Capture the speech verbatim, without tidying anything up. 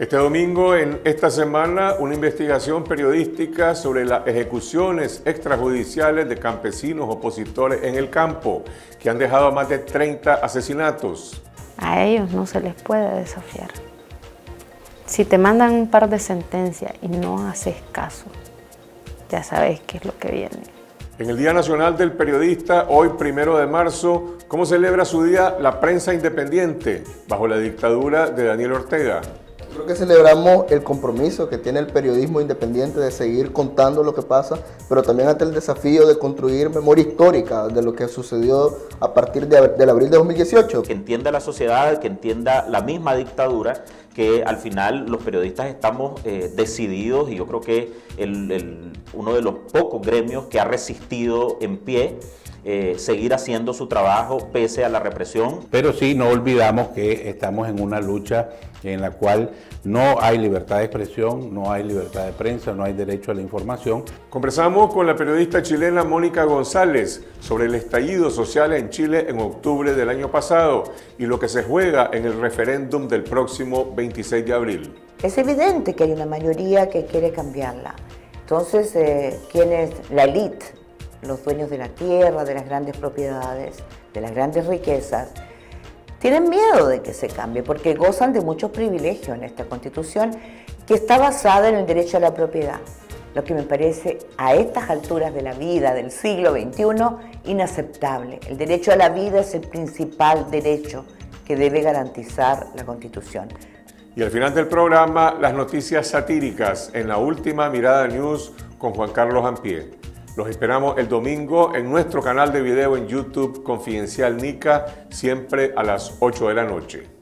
Este domingo, en esta semana, una investigación periodística sobre las ejecuciones extrajudiciales de campesinos opositores en el campo, que han dejado más de treinta asesinatos. A ellos no se les puede desafiar. Si te mandan un par de sentencias y no haces caso, ya sabes qué es lo que viene. En el Día Nacional del Periodista, hoy primero de marzo, ¿cómo celebra su día la prensa independiente bajo la dictadura de Daniel Ortega? Creo que celebramos el compromiso que tiene el periodismo independiente de seguir contando lo que pasa, pero también ante el desafío de construir memoria histórica de lo que sucedió a partir de, del abril de dos mil dieciocho. Que entienda la sociedad, que entienda la misma dictadura, que al final los periodistas estamos eh, decididos, y yo creo que el, el, uno de los pocos gremios que ha resistido en pie, eh, seguir haciendo su trabajo pese a la represión. Pero sí, no olvidamos que estamos en una lucha en la cual no hay libertad de expresión, no hay libertad de prensa, no hay derecho a la información. Conversamos con la periodista chilena Mónica González sobre el estallido social en Chile en octubre del año pasado y lo que se juega en el referéndum del próximo veintiséis de abril. Es evidente que hay una mayoría que quiere cambiarla. Entonces, eh, ¿quién es la élite? Los dueños de la tierra, de las grandes propiedades, de las grandes riquezas, tienen miedo de que se cambie porque gozan de muchos privilegios en esta Constitución que está basada en el derecho a la propiedad, lo que me parece a estas alturas de la vida del siglo veintiuno inaceptable. El derecho a la vida es el principal derecho que debe garantizar la Constitución. Y al final del programa, las noticias satíricas en la última Mirada News con Juan Carlos Ampié. Los esperamos el domingo en nuestro canal de video en YouTube Confidencial Nica, siempre a las ocho de la noche.